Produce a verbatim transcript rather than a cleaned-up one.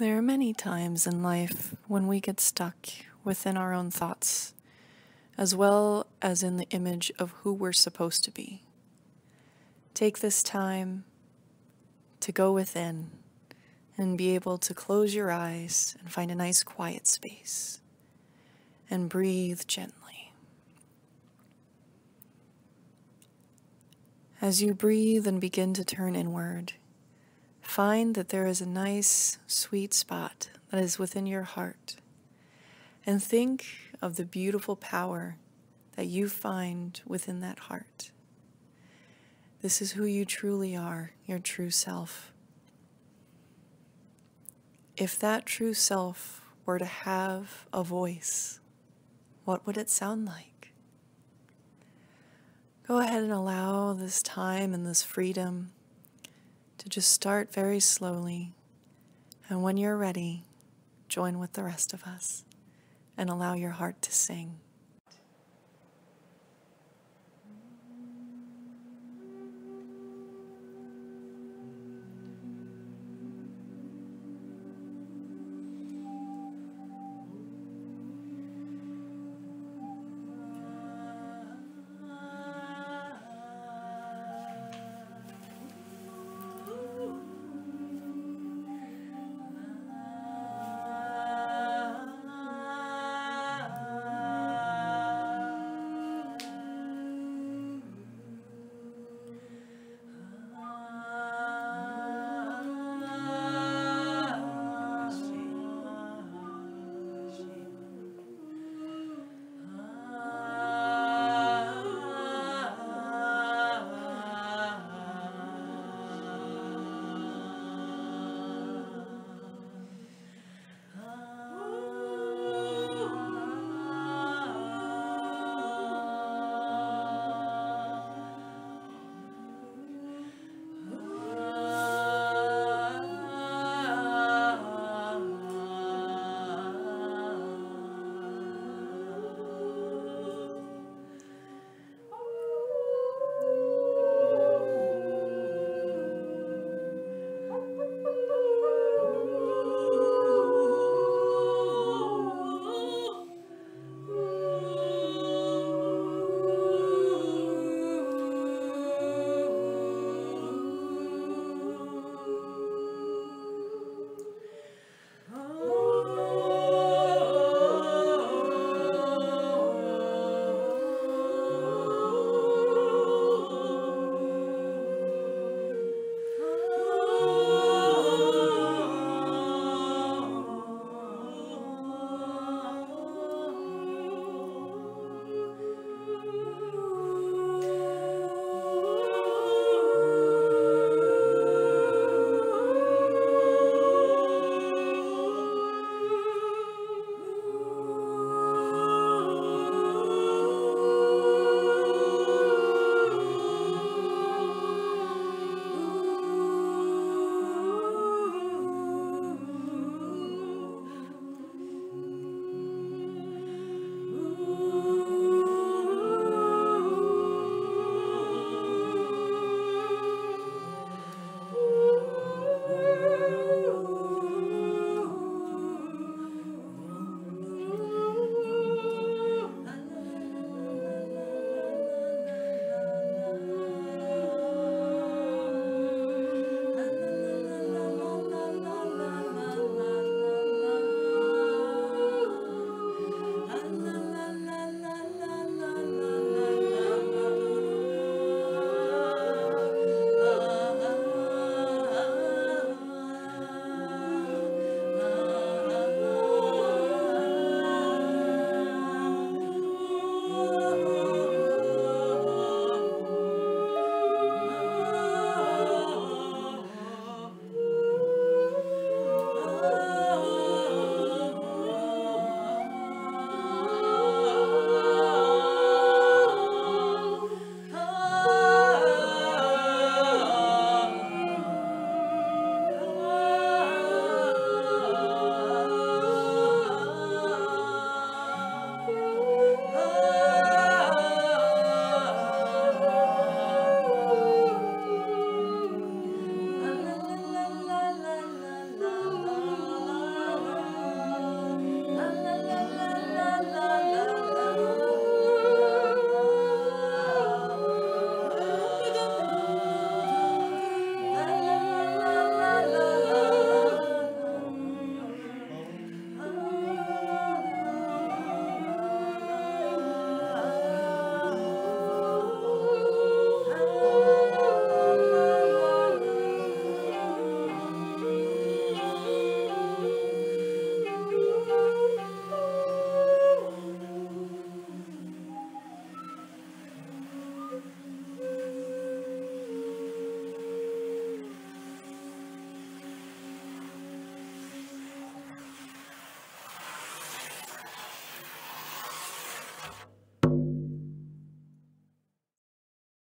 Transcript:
There are many times in life when we get stuck within our own thoughts, as well as in the image of who we're supposed to be. Take this time to go within and be able to close your eyes and find a nice quiet space and breathe gently. As you breathe and begin to turn inward, find that there is a nice, sweet spot that is within your heart, and think of the beautiful power that you find within that heart. This is who you truly are, your true self. If that true self were to have a voice, what would it sound like? Go ahead and allow this time and this freedom to just start very slowly, and when you're ready, join with the rest of us and allow your heart to sing.